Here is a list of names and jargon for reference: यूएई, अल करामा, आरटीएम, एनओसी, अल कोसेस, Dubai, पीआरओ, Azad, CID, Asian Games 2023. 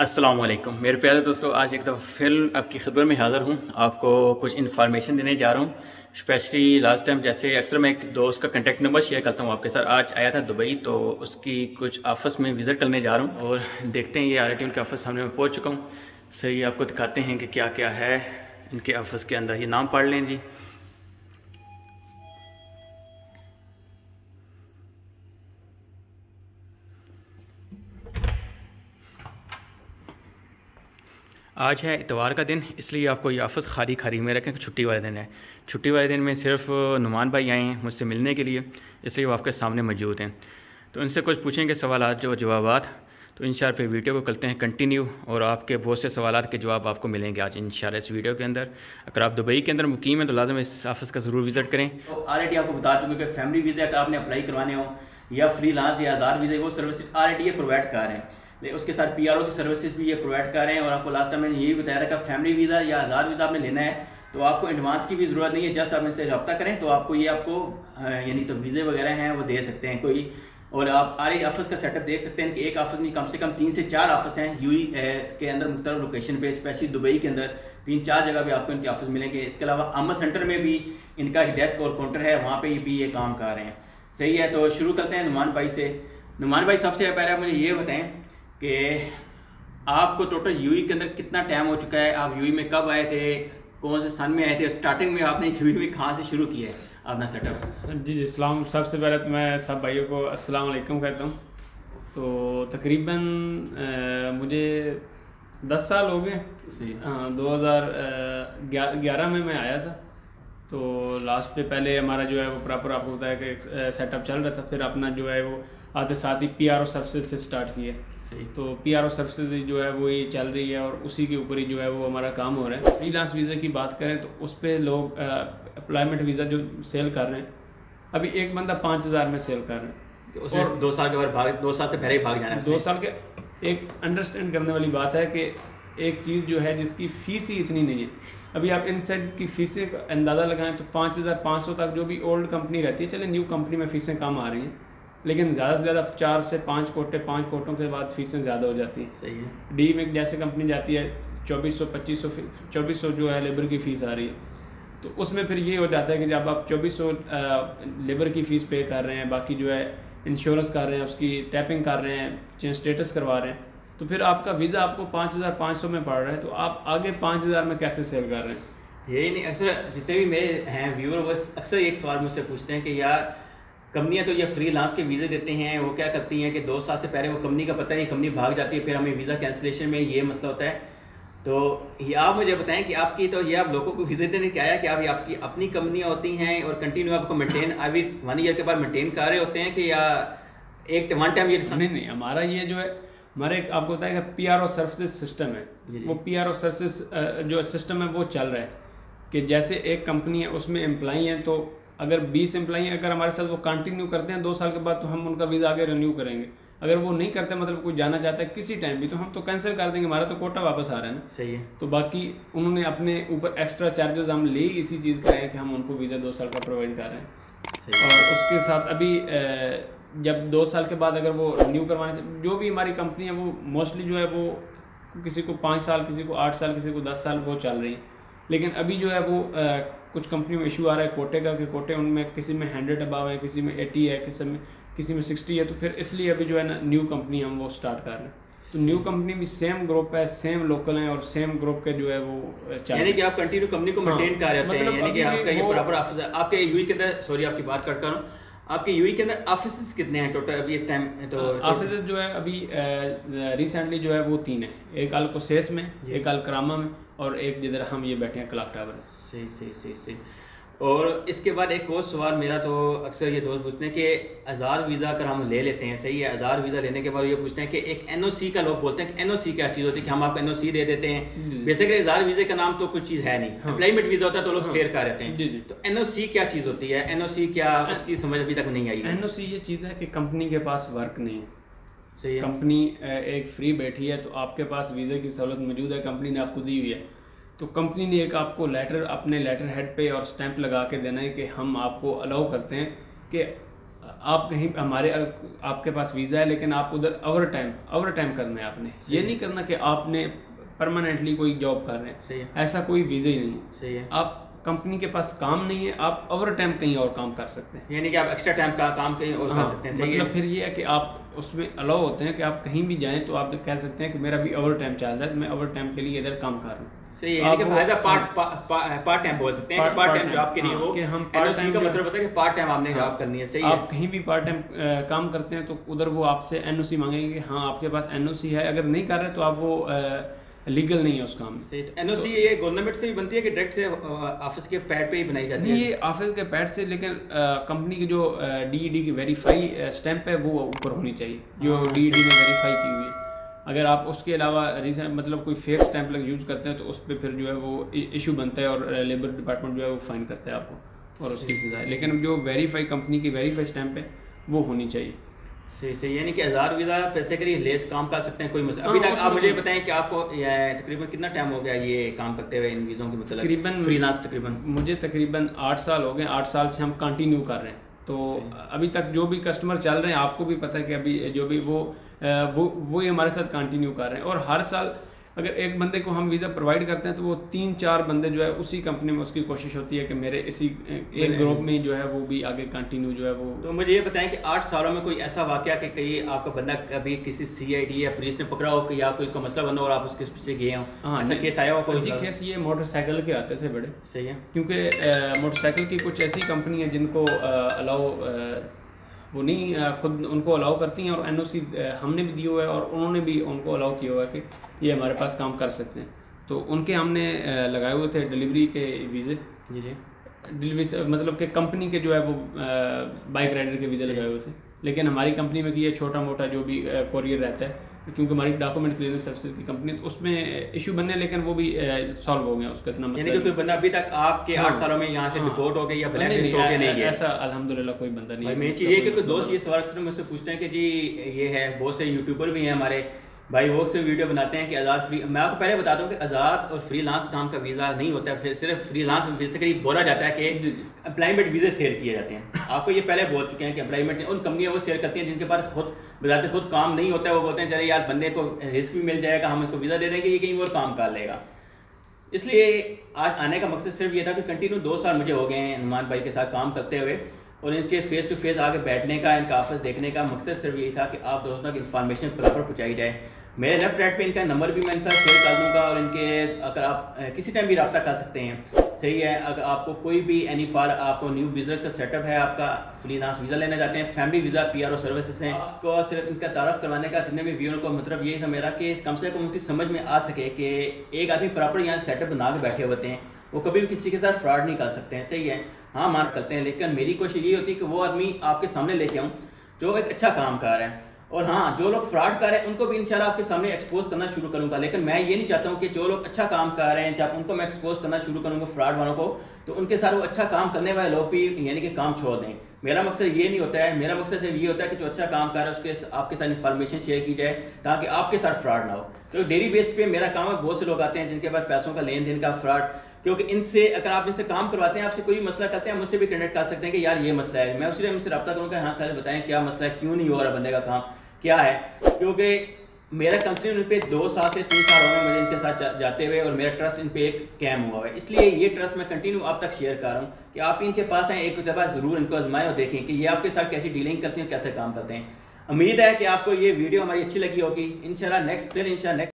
अस्सलाम वालेकुम मेरे प्यारे दोस्तों, आज एक दफ़ा फिर आपकी खिदमत में हाज़िर हूँ। आपको कुछ इन्फॉर्मेशन देने जा रहा हूँ। स्पेशली लास्ट टाइम जैसे अक्सर मैं एक दोस्त का कांटेक्ट नंबर शेयर करता हूँ आपके साथ। आज आया था दुबई, तो उसकी कुछ ऑफिस में विज़िट करने जा रहा हूँ और देखते हैं। ये आरटीएम के ऑफिस सामने में पहुँच चुका हूँ। सही आपको दिखाते हैं कि क्या क्या है इनके ऑफिस के अंदर। ये नाम पढ़ लें जी, आज है इतवार का दिन, इसलिए आपको ये ऑफिस खाली खाली में रखें। छुट्टी वाले दिन है, छुट्टी वाले दिन में सिर्फ नुमान भाई आए हैं मुझसे मिलने के लिए, इसलिए वो आपके सामने मौजूद हैं। तो इनसे कुछ पूछेंगे सवाल जो जवाब, तो इंशाल्लाह फिर वीडियो को करते हैं कंटिन्यू और आपके बहुत से सवाल के जवाब आपको मिलेंगे आज इंशाल्लाह इस वीडियो के अंदर। अगर आप दुबई के अंदर मुकीम हैं तो लाजम इस ऑफिस का ज़रूर विज़िट करें। तो ऑलरेडी आपको बता चुके हैं कि फैमिली वीज़ा का आपने अप्लाई करवाने हो या फ्रीलांस या आज़ाद वीज़ा, वो सर्विस ऑलरेडी ये प्रोवाइड कर रहे हैं। उसके साथ पीआरओ की सर्विसेज भी ये प्रोवाइड कर रहे हैं। और आपको लास्ट टाइम मैंने यही बताया था कि फैमिली वीज़ा या आज़ाद वीज़ा आपने लेना है तो आपको एडवांस की भी ज़रूरत नहीं है। जस्ट आप इनसे रब्ता करें तो आपको ये यानी तो वीज़े वगैरह हैं वो दे सकते हैं कोई। और आप आरे ऑफिस का सेटअप देख सकते हैं कि एक ऑफिस में कम से कम 3 से 4 ऑफिस हैं यूएई के अंदर, मुख्तलिफ लोकेशन पे। स्पेशली दुबई के अंदर 3-4 जगह पे आपको इनके ऑफिस मिलेंगे। इसके अलावा अमन सेंटर में भी इनका एक डेस्क और काउंटर है, वहाँ पर भी ये काम कर रहे हैं। सही है, तो शुरू करते हैं नुमान भाई से। नुमान भाई, सबसे पहले मुझे ये बताएँ कि आपको टोटल यूएई के अंदर कितना टाइम हो चुका है, आप यूएई में कब आए थे, कौन से सन में आए थे, स्टार्टिंग में आपने यूएई में कहाँ से शुरू किया है अपना सेटअप? जी, इस्लाम सबसे पहले तो मैं सब भाइयों को अस्सलाम वालेकुम कहता हूँ। तो तकरीबन मुझे 10 साल हो गए। हाँ, 2011 में मैं आया था। तो लास्ट पे पहले हमारा जो है वो प्रॉपर आपको बताया कि सेटअप चल रहा था, फिर अपना जो है वो आते साथ ही पीआरओ सर्विसेज से स्टार्ट किए। तो पीआरओ सर्विसेज जो है वो ये चल रही है और उसी के ऊपर ही जो है वो हमारा काम हो रहा है। फ्रीलांस वीज़ा की बात करें तो उस पर लोग एम्प्लॉयमेंट वीज़ा जो सेल कर रहे हैं, अभी एक बंदा 5000 में सेल कर रहे हैं और 2 साल के बाद भाग, 2 साल से पहले ही भाग जाना है। 2 साल के एक अंडरस्टैंड करने वाली बात है कि एक चीज़ जो है जिसकी फ़ीस ही इतनी नहीं है। अभी आप इनसेट की फ़ीसें का अंदाज़ा लगाएं तो 5500 तक जो भी ओल्ड कंपनी रहती है, चले न्यू कंपनी में फ़ीसें कम आ रही हैं, लेकिन ज़्यादा से ज़्यादा 4 से 5 कोटे, 5 कोटों के बाद फ़ीसें ज़्यादा हो जाती हैं। सही है। डी में जैसे कंपनी जाती है 2400 जो है लेबर की फ़ीस आ रही है। तो उसमें फिर ये हो जाता है कि जब आप 2400 लेबर की फ़ीस पे कर रहे हैं, बाकी जो है इंश्योरेंस कर रहे हैं, उसकी टैपिंग कर रहे हैं, चेंज स्टेटस करवा रहे हैं, तो फिर आपका वीज़ा आपको 5500 में पड़ रहा है, तो आप आगे 5000 में कैसे सेल कर रहे हैं? यही नहीं, अक्सर जितने भी मेरे हैं व्यूअर वो अक्सर एक सवाल मुझसे पूछते हैं कि यार कंपनियां तो ये फ्रीलांस के वीज़े देते हैं, वो क्या करती हैं कि 2 साल से पहले वो कंपनी का पता नहीं, कंपनी भाग जाती है, फिर हमें वीज़ा कैंसिलेशन में ये मसला होता है। तो ये आप मुझे बताएं कि आपकी तो ये आप लोगों को वीज़े देने क्या है कि आप आपकी अपनी कंपनियाँ होती हैं और कंटिन्यू आपको मेनटेन अभी 1 ईयर के बाद मेनटेन कर रहे होते हैं कि या एक वन टाइम ये समझ नहीं। हमारा ये जो है हमारे आपको बताया कि पीआरओ सर्विसेज सिस्टम है, वो पीआरओ सर्विसेज जो सिस्टम है वो चल रहा है कि जैसे एक कंपनी है उसमें एम्प्लाई हैं, तो अगर 20 एम्प्लाई हैं, अगर हमारे साथ वो कंटिन्यू करते हैं 2 साल के बाद तो हम उनका वीज़ा आगे रिन्यू करेंगे। अगर वो नहीं करते, मतलब कोई जाना चाहता है किसी टाइम भी, तो हम तो कैंसिल कर देंगे, हमारा तो कोटा वापस आ रहा है ना। सही है। तो बाकी उन्होंने अपने ऊपर एक्स्ट्रा चार्जेस हम ले इसी चीज़ का है कि हम उनको वीज़ा 2 साल का प्रोवाइड कर रहे हैं। और उसके साथ अभी जब 2 साल के बाद अगर वो रिन्यू करवाने, जो भी हमारी कंपनी है वो मोस्टली जो है वो किसी को 5 साल, किसी को 8 साल, किसी को 10 साल वो चल रही है। लेकिन अभी जो है वो कुछ कंपनियों में इशू आ रहा है कोटे का, कि कोटे उनमें किसी में 100 अबाव है, किसी में 80 है, किसी में 60 है। तो फिर इसलिए अभी जो है ना न्यू कंपनी हम वो स्टार्ट कर रहे हैं। तो न्यू कंपनी भी सेम ग्रुप है, सेम लोकल हैं और सेम ग्रुप के जो है वो यानी कि आप कंटिन्यू कंपनी को मेंटेन कर रहे हैं, यानी कि आपका ये बराबर ऑफिस आपके यूएई के अंदर। सॉरी आपकी बात कट कर रहा हूँ। आपके यूएई के अंदर ऑफिस कितने हैं टोटल अभी इस टाइम? तो ऑफिस जो है अभी रिसेंटली जो है वो 3 है, एक अल कोसेस में, एक अल करामा में और एक जिधर हम ये बैठे हैं क्लॉक टावर। सही सही सही सही। और इसके बाद एक और सवाल मेरा, तो अक्सर ये दोस्त पूछते हैं कि आज़ाद वीज़ा अगर हम ले लेते हैं, सही है, आज़ाद वीज़ा लेने के बाद ये पूछते हैं कि एक एनओसी का, लोग बोलते हैं कि एनओसी क्या चीज़ होती है, कि हम आपको एनओसी दे देते हैं। बेसिकली आज़ाद वीज़े का नाम तो कुछ चीज़ है नहीं, एम्प्लॉयमेंट वीज़ा होता है तो लोग शेयर कर रहते हैं। तो एनओसी क्या चीज़ होती है, एनओसी क्या, उसकी समझ अभी तक नहीं आई। एनओसी ये चीज़ है कि कंपनी के पास वर्क नहीं है, सही है, कंपनी एक फ्री बैठी है, तो आपके पास वीज़े की सहूलत मौजूद है, कंपनी ने आपको दी हुई है, तो कंपनी ने एक आपको लेटर, अपने लेटर हेड पे और स्टैंप लगा के देना है कि हम आपको अलाउ करते हैं कि आप कहीं हमारे आपके पास वीज़ा है लेकिन आप उधर ओवर टाइम करना है आपने, ये नहीं करना कि आपने परमानेंटली कोई जॉब कर रहे हैं। सही है। ऐसा कोई वीज़ा ही नहीं है। सही है। आप कंपनी के पास काम नहीं है, आप ओवर टाइम कहीं और काम कर सकते हैं, यानी कि आप एक्स्ट्रा टाइम का काम कहीं और कर सकते हैं। सही मतलब है। फिर ये है कि आप उसमें अलाउ होते हैं कि आप कहीं भी जाएँ तो आप कह सकते हैं कि मेरा भी ओवर टाइम चल रहा है तो मैं ओवर टाइम के लिए इधर काम कर रहा हूँ। सही है, यानी कि पार्ट टाइम बोल सकते हैं कि पार्ट टाइम जॉब के लिए हो कि हम पार्ट टाइम का मतलब होता है कि पार्ट टाइम आपने जॉब करनी है। सही है। आप कहीं भी पार्ट टाइम काम करते हैं तो उधर वो आपसे एनओसी मांगेंगे कि हाँ आपके पास एनओसी है, अगर नहीं कर रहे तो आप वो लीगल नहीं है उस काम से। एनओसी ये गवर्नमेंट से भी बनती है कि डायरेक्ट से ऑफिस के पैड पे ही बनाई जाती है? ये ऑफिस के पैड से, लेकिन कंपनी की जो डीईडी की वेरीफाई स्टैंप है वो ऊपर होनी चाहिए, जो डीईडी ने वेरीफाई की हुई है। अगर आप उसके अलावा रीसेंट मतलब कोई फेक स्टैंप लग यूज़ करते हैं तो उस पर फिर जो है वो इशू बनता है और लेबर डिपार्टमेंट जो है वो फाइन करता है आपको और उसकी सजा। लेकिन जो वेरीफाई कंपनी की वेरीफाई स्टैम्प है वो होनी चाहिए। सही सही, यानी कि हज़ार वीज़ा पैसे करिए लेस काम कर सकते हैं, कोई मसला। अभी तक आप मुझे बताएं कि आपको तकरीबन कितना टाइम हो गया ये काम करते हुए इन वीज़ों के, मतलब तकरीबन फ्रीलांस? तकरीबन मुझे तकरीबन 8 साल हो गए, 8 साल से हम कंटिन्यू कर रहे हैं। तो अभी तक जो भी कस्टमर चल रहे हैं आपको भी पता है कि अभी जो भी वो ही हमारे साथ कंटिन्यू कर रहे हैं। और हर साल अगर एक बंदे को हम वीज़ा प्रोवाइड करते हैं तो वो 3-4 बंदे जो है उसी कंपनी में उसकी कोशिश होती है कि मेरे इसी एक ग्रुप में जो है वो भी आगे कंटिन्यू जो है वो। तो मुझे ये बताएं कि 8 सालों में कोई ऐसा वाकया कि कहीं आपका बंदा कभी किसी CID या पुलिस ने पकड़ा हो कि या कोई का मसला बना और आप उसके पीछे गए हों? हाँ, ऐसा केस आया हो कोई? जी केस ये मोटरसाइकिल के आते थे बड़े। सही है। क्योंकि मोटरसाइकिल की कुछ ऐसी कंपनी है जिनको अलाउ वो नहीं खुद उनको अलाउ करती हैं और एनओसी हमने भी दी हुआ है और उन्होंने भी उनको अलाउ किया हुआ है कि ये हमारे पास काम कर सकते हैं। तो उनके हमने लगाए हुए थे डिलीवरी के वीज़े। जी जी, डिलीवरी मतलब कि कंपनी के जो है वो बाइक राइडर के वीज़े लगाए हुए थे, लेकिन हमारी कंपनी में कि ये छोटा मोटा जो भी कोरियर रहता है क्योंकि हमारी डॉक्यूमेंट क्लियरेंस सर्विसेज की कंपनी तो उसमें इशू बनने, लेकिन वो भी सॉल्व हो गया उसका इतना मसला। यानी कि कोई बंदा अभी तक आपके 8 सालों में यहाँ से रिपोर्ट हो गई या ब्लैक लिस्ट हो गया नहीं है? ऐसा अल्हम्दुलिल्लाह कोई बंदा नहीं है। मेरी चीज़ ये कि कुछ दोस्त ये सवाल अक्सर मुझसे पूछते हैं कि जी ये है, बहुत से यूट्यूबर भी हैं हमारे भाई वो से वीडियो बनाते हैं कि आज़ाद फ्री। मैं आपको पहले बताता हूँ कि आज़ाद और फ्रीलांस नाम का वीज़ा नहीं होता है, फिर सिर्फ फ्रीलांस बेसिकली बोला जाता है कि एम्प्लॉयमेंट वीज़े सेल किए जाते हैं। आपको ये पहले बोल चुके हैं कि एम्प्लॉयमेंट उन कंपनियाँ वो सेल करती हैं जिनके पास खुद बताते खुद काम नहीं होता है, वो बोलते हैं चले यार बंदे को रिस्क भी मिल जाएगा, हम इसको वीज़ा दे देंगे ये कहीं और काम कर लेगा। इसलिए आज आने का मकसद सिर्फ ये था कि कंटिन्यू 2 साल मुझे हो गए हैं हनुमान भाई के साथ काम करते हुए और इनके फेस टू फेस आके बैठने का, इनका ऑफिस देखने का मकसद सिर्फ यही था कि आप दोस्तों की इन्फॉर्मेशन प्रॉपर पहुँचाई जाए। मेरे लेफ्ट राइट पे इनका नंबर भी मैं इनका शेयर कर दूँगा और इनके अगर आप किसी टाइम भी रब्ता कर सकते हैं। सही है। अगर आपको कोई भी एनी फार आपको न्यू बिजनेस का सेटअप है, आपका फ्रीलांस वीज़ा लेना चाहते हैं, फैमिली वीज़ा PR सर्विसेज हैं, आपको सिर्फ इनका तारफ़ करवाने का जितने भी व्यूअर को मतलब यही था मेरा कि कम से कम उनकी समझ में आ सके कि एक आदमी प्रॉपर यहाँ सेटअप बना के बैठे होते हैं, वो कभी भी किसी के साथ फ्रॉड नहीं कर सकते हैं। सही है। हाँ मार करते हैं, लेकिन मेरी कोशिश ये होती है कि वो आदमी आपके सामने लेके आऊँ जो एक अच्छा काम कर रहा है। और हाँ, जो लोग फ्रॉड कर रहे हैं उनको भी इंशाल्लाह आपके सामने एक्सपोज करना शुरू करूँगा, लेकिन मैं ये नहीं चाहता हूँ कि जो लोग अच्छा काम कर रहे हैं जब उनको मैं एक्सपोज करना शुरू करूँगा फ्रॉड वालों को, तो उनके साथ वो अच्छा काम करने वाले लोग भी यानी कि काम छोड़ दें। मेरा मकसद ये नहीं होता है, मेरा मकसद सिर्फ ये होता है कि जो अच्छा काम कर रहा है उसके आपके साथ इन्फॉर्मेशन शेयर की जाए ताकि आपके साथ फ्रॉड ना हो। तो डेली बेस पे मेरा काम है, बहुत से लोग आते हैं जिनके पास पैसों का लेन देन का फ्रॉड, क्योंकि इनसे अगर आप इनसे काम करवाते हैं, आपसे कोई मसला करते हैं, मुझसे भी कनेक्ट कर सकते हैं कि यार ये मसला है, मैं उसी टाइम मुझसे रब्ता करूँगा। हाँ सर बताएं क्या मसला है, क्यों नहीं हो रहा बंदे का काम, क्या है। क्योंकि मेरा कंपनी उन पर 2 साल से 3 साल हो गए मुझे इनके साथ जाते हुए और मेरा ट्रस्ट इन पर एक कैम हुआ है, इसलिए ये ट्रस्ट मैं कंटिन्यू आप तक शेयर कर रहा हूँ कि आप इनके पास हैं, एक दफ़ा ज़रूर इनको आजमाएं और देखें कि ये आपके साथ कैसी डीलिंग करते हैं, कैसे काम करते हैं। उम्मीद है कि आपको ये वीडियो हमारी अच्छी लगी होगी। इंशाल्लाह नेक्स्ट